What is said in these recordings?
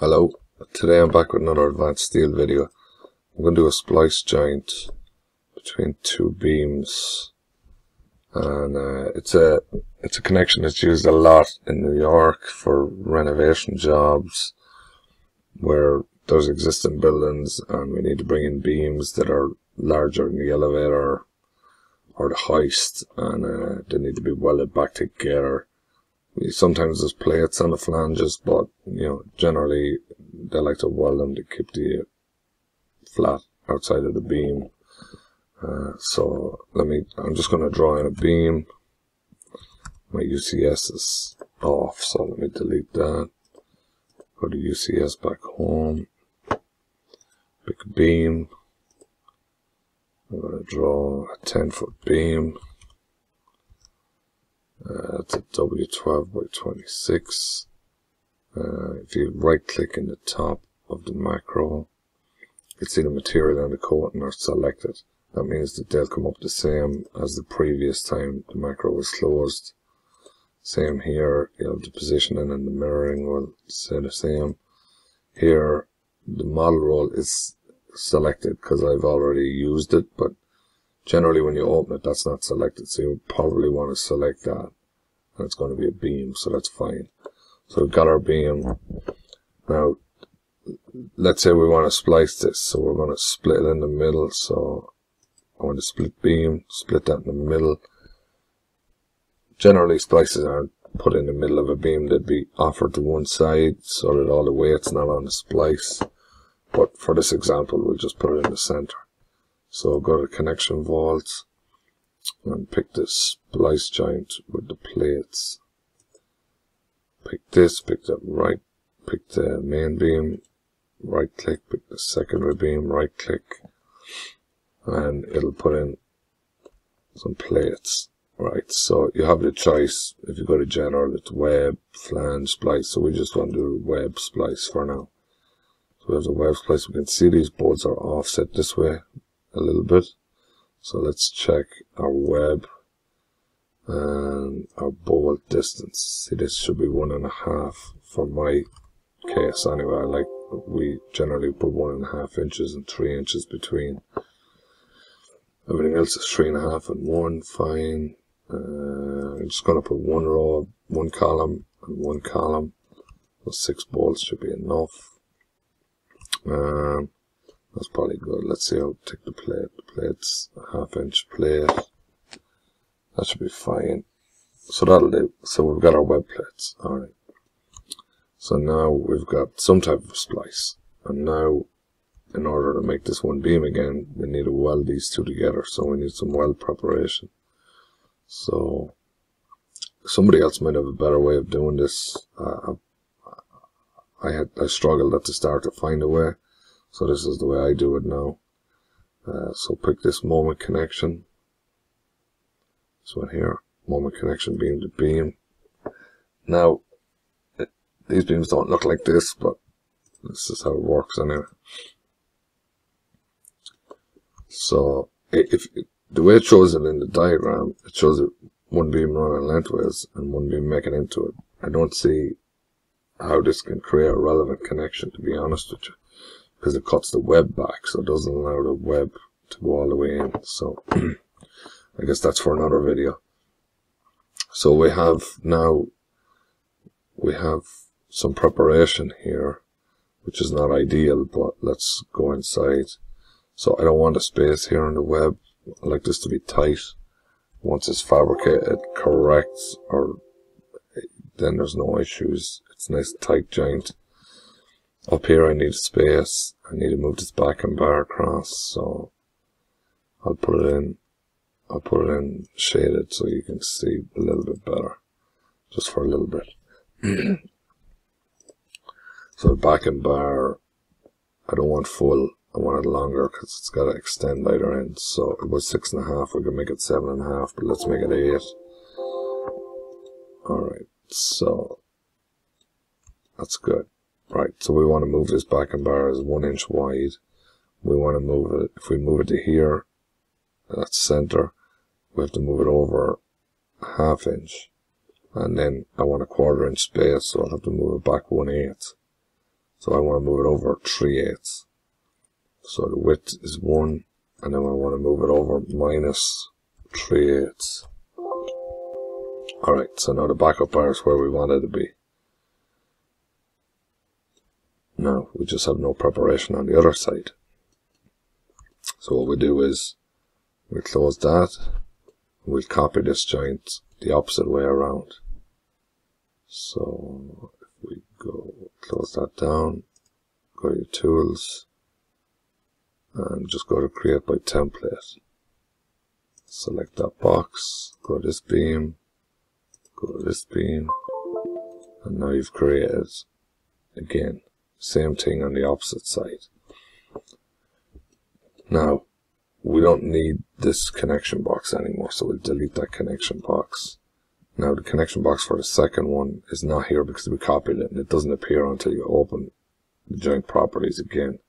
Hello, today I'm back with another Advanced Steel video. I'm going to do a splice joint between two beams, and it's a connection that's used a lot in New York for renovation jobs where there's existing buildings and we need to bring in beams that are larger than the elevator or the hoist, and they need to be welded back together. Sometimes there's plates on the flanges, but you know, generally they like to weld them to keep the flat outside of the beam. I'm just going to draw in a beam. My UCS is off, so let me delete that. Go to UCS back home. Pick a beam. I'm going to draw a 10-foot beam. That's a W12 by 26. If you right click in the top of the macro, you'll see the material and the coating are selected. That means that they'll come up the same as the previous time the macro was closed. Same here, you know, the positioning and the mirroring will say the same. Here, the model roll is selected because I've already used it, but generally when you open it, that's not selected, so you probably want to select that. And it's going to be a beam, so that's fine. So we've got our beam. Now, let's say we want to splice this, so we're going to split it in the middle. So I want to split beam, split that in the middle. Generally, splices aren't put in the middle of a beam. They'd be offered to one side so that all the weight's not on the splice. But for this example, we'll just put it in the center. So go to connection vault and pick this splice joint with the plates. Pick this, pick that right, pick the main beam, right click, pick the secondary beam, right click, and it'll put in some plates. Right, so you have the choice. If you go to general, it's web, flange, splice. So we just want to do web splice for now. So we have the web splice. We can see these boards are offset this way a little bit, so let's check our web and our bolt distance. See, this should be 1.5 for my case anyway. I like, we generally put 1.5 inches and 3 inches between. Everything else is 3.5 and 1, fine. I'm just going to put one row, one column and one column, so 6 bolts should be enough. That's probably good. Let's see how thick the plate. The plate's a 1/2 inch plate. That should be fine. So that'll do. So we've got our web plates. Alright. So now we've got some type of splice. And now, in order to make this one beam again, we need to weld these two together. So we need some weld preparation. So, somebody else might have a better way of doing this. I struggled at the start to find a way. So this is the way I do it now. So pick this moment connection. This one here, moment connection beam to beam. Now, these beams don't look like this, but this is how it works anyway. So the way it shows it in the diagram, it shows it one beam running lengthways and one beam making into it. I don't see how this can create a relevant connection, to be honest with you, because it cuts the web back, so it doesn't allow the web to go all the way in. So I guess that's for another video. So we have now, we have some preparation here, which is not ideal, but let's go inside. So I don't want a space here on the web. I like this to be tight. Once it's fabricated correct, or then there's no issues. It's a nice tight joint. Up here I need space, I need to move this back and bar across, so I'll put it in shaded so you can see a little bit better, just for a little bit. So back and bar, I don't want full, I want it longer because it's got to extend either end. So it was 6.5, we can make it 7.5, but let's make it 8. Alright, so that's good. Right, so we want to move this back and bar as 1 inch wide. We want to move it, if we move it to here, that's center, we have to move it over 1/2 inch. And then I want a 1/4 inch space, so I'll have to move it back 1/8. So I want to move it over 3/8. So the width is 1, and then I want to move it over minus 3/8. Alright, so now the backup bar is where we want it to be. Now, we just have no preparation on the other side. So what we do is, we close that, and we'll copy this joint the opposite way around. So, if we go, close that down, go to your tools, and just go to create by template. Select that box, go to this beam, go to this beam, and now you've created, again, same thing on the opposite side. Now, we don't need this connection box anymore, so we'll delete that connection box. Now, the connection box for the second one is not here because we copied it, and it doesn't appear until you open the joint properties again.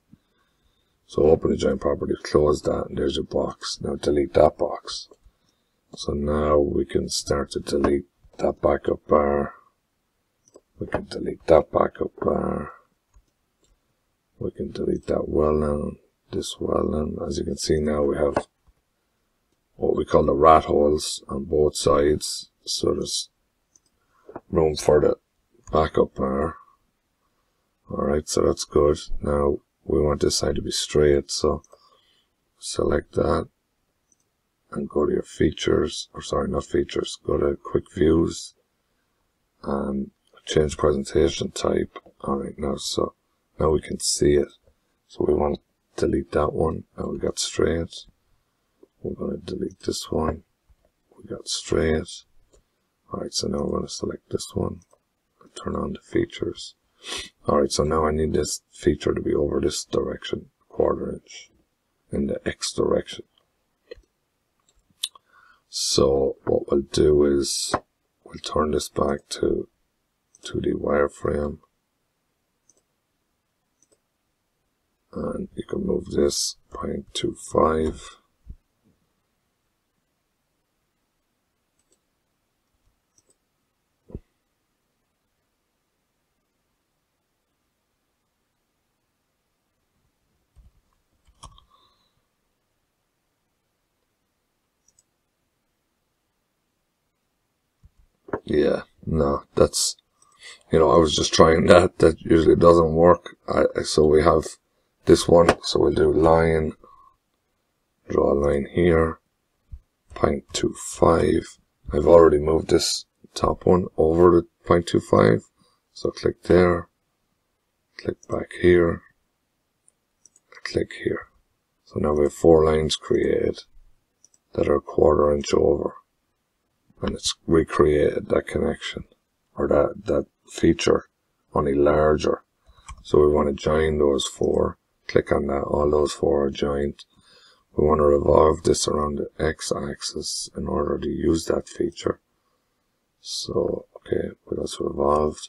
So open the joint property, close that, and there's your box. Now delete that box. So now we can start to delete that backup bar. We can delete that backup bar. We can delete that well-known, this well-known. As you can see now, we have what we call the rat holes on both sides. So there's room for the backup bar. Alright, so that's good. Now we want this side to be straight, so select that and go to your features, or sorry, not features, go to quick views and change presentation type. Alright, now so now we can see it. So we want to delete that one. Now we got straight. We're going to delete this one. We got straight. Alright, so now we're going to select this one and turn on the features. Alright, so now I need this feature to be over this direction, 1/4 inch, in the X direction. So what we'll do is we'll turn this back to 2D wireframe. And you can move this 0.25. Yeah, no, that's, you know, I was just trying that. That usually doesn't work. So we have this one. So we'll do line, draw a line here, 0.25. I've already moved this top one over the 0.25. So click there, click back here, click here. So now we have 4 lines created that are 1/4 inch over. And it's recreated that connection, or that feature, only larger. So we want to join those 4. Click on that, all those 4 are joined. We want to revolve this around the X-axis in order to use that feature. So, okay, well, that's revolved.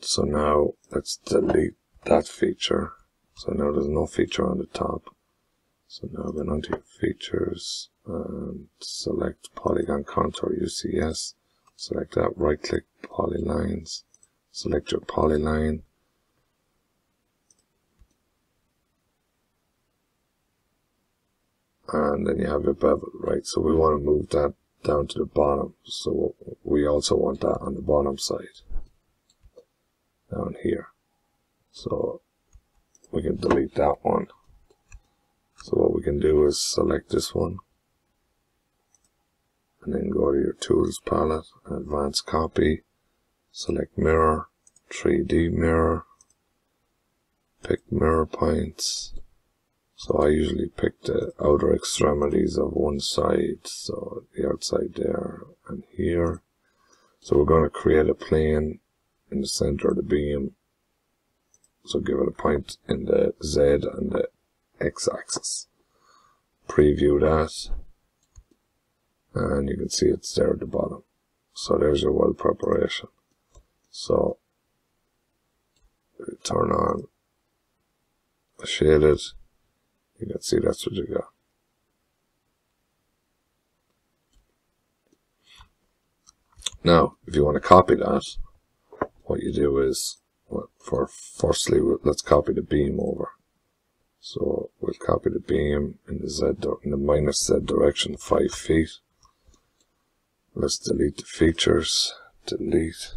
So now let's delete that feature. So now there's no feature on the top. So now go onto your features and select polygon contour UCS. Select that, right click polylines, select your polyline. And then you have your bevel, right? So we want to move that down to the bottom. So we also want that on the bottom side, down here. So we can delete that one. So what we can do is select this one. And then go to your tools palette, advanced copy, select mirror, 3D mirror, pick mirror points. So I usually pick the outer extremities of one side, so the outside there and here. So we're going to create a plane in the center of the beam. So give it a point in the Z and the X axis. Preview that. And you can see it's there at the bottom. So there's your weld preparation. So turn on shaded. You can see that's what you got. Now, if you want to copy that, what you do is firstly, let's copy the beam over. So we'll copy the beam in the minus Z direction, 5 feet. Let's delete the features. Delete.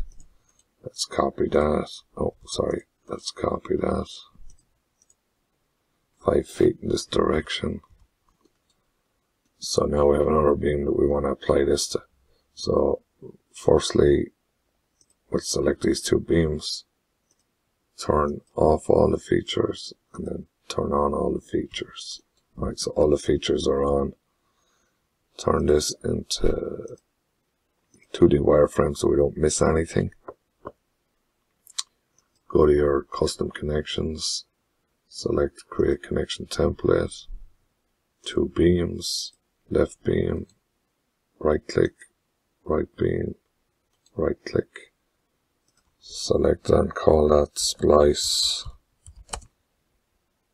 Let's copy that. Oh, sorry. Let's copy that. 5 feet in this direction. So now we have another beam that we want to apply this to. So firstly, we'll select these two beams, turn off all the features, and then turn on all the features. Alright, so all the features are on. Turn this into 2D wireframe so we don't miss anything. Go to your custom connections, select create connection template, two beams, left beam, right click, right beam, right click, select and call that splice,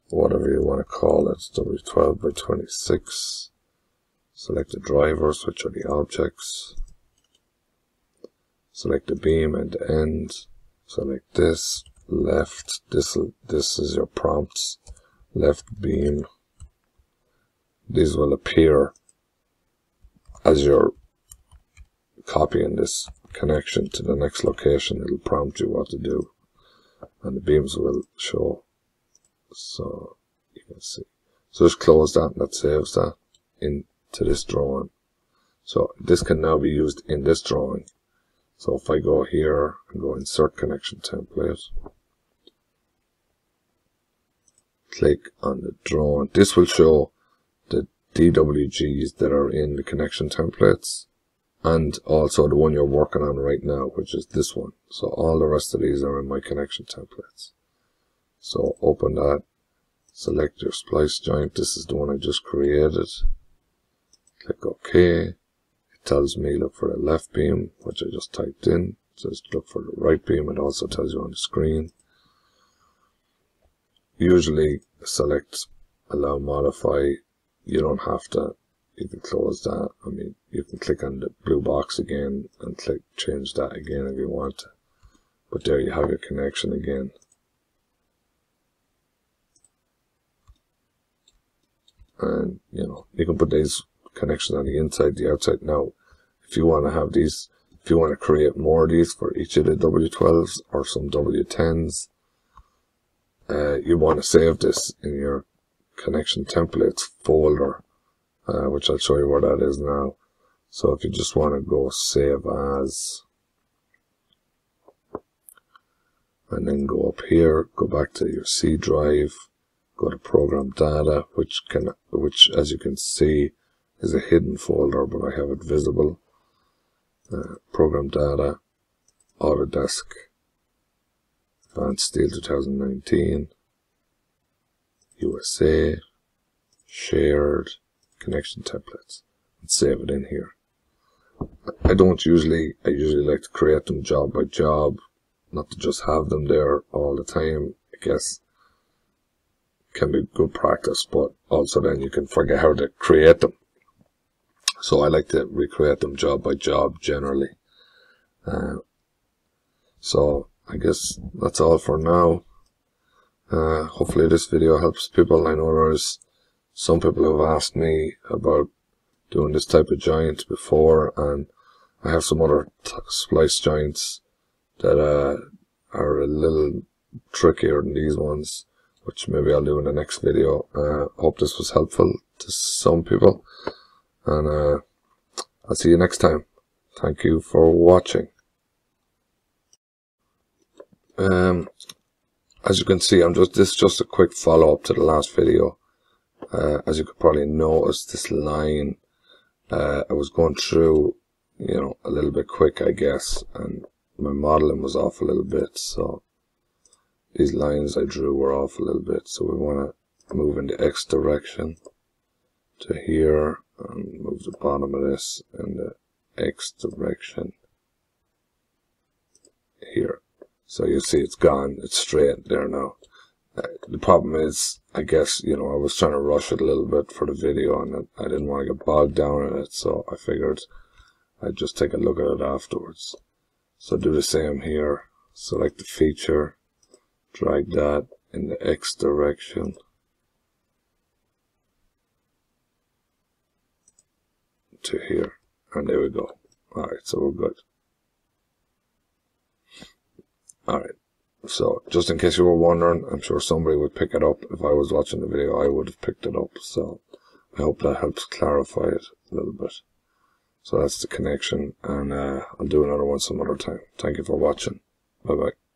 whatever you want to call it, W12 by 26, select the drivers, which are the objects, select the beam and the end, select this, left, this is your prompts, left beam. These will appear as you're copying this connection to the next location. It'll prompt you what to do, and the beams will show. So you can see. So just close that, and that saves that into this drawing. So this can now be used in this drawing. So if I go here and go insert connection template, click on the drawing, this will show the DWGs that are in the connection templates, and also the one you're working on right now, which is this one. So all the rest of these are in my connection templates. So open that, select your splice joint. This is the one I just created. Click OK. It tells me look for the left beam, which I just typed in. It says look for the right beam. It also tells you on the screen. Usually select allow modify. You don't have to, you can close that. I mean, you can click on the blue box again and click change that again if you want to. But there you have your connection again. And you know, you can put these connections on the inside, the outside. Now, if you want to have these, if you want to create more of these for each of the W12s or some W10s, you want to save this in your connection templates folder, which I'll show you where that is now. So if you just want to go save as, and then go up here, go back to your C drive, go to program data, which as you can see is a hidden folder, but I have it visible. Program data, Autodesk, Advanced Steel 2019. USA, shared, connection templates, and save it in here. I usually like to create them job by job, not to just have them there all the time. I guess can be good practice, but also then you can forget how to create them. So I like to recreate them job by job generally. So I guess that's all for now. Hopefully this video helps people. I know there's some people who've asked me about doing this type of joint before, and I have some other splice joints that are a little trickier than these ones, which maybe I'll do in the next video. Hope this was helpful to some people, and I'll see you next time. Thank you for watching. As you can see, this is just a quick follow-up to the last video. As you could probably notice, this line I was going through, you know, a little bit quick, I guess, and my modeling was off a little bit. So these lines I drew were off a little bit. So we want to move in the X direction to here, and move the bottom of this in the X direction here. So you see it's gone, it's straight there now. The problem is, I guess, you know, I was trying to rush it a little bit for the video, and I didn't want to get bogged down in it, so I figured I'd just take a look at it afterwards. So do the same here, select the feature, drag that in the X direction. To here, and there we go. Alright, so we're good. Alright, so just in case you were wondering, I'm sure somebody would pick it up. If I was watching the video, I would have picked it up. So I hope that helps clarify it a little bit. So that's the connection, and I'll do another one some other time. Thank you for watching. Bye bye.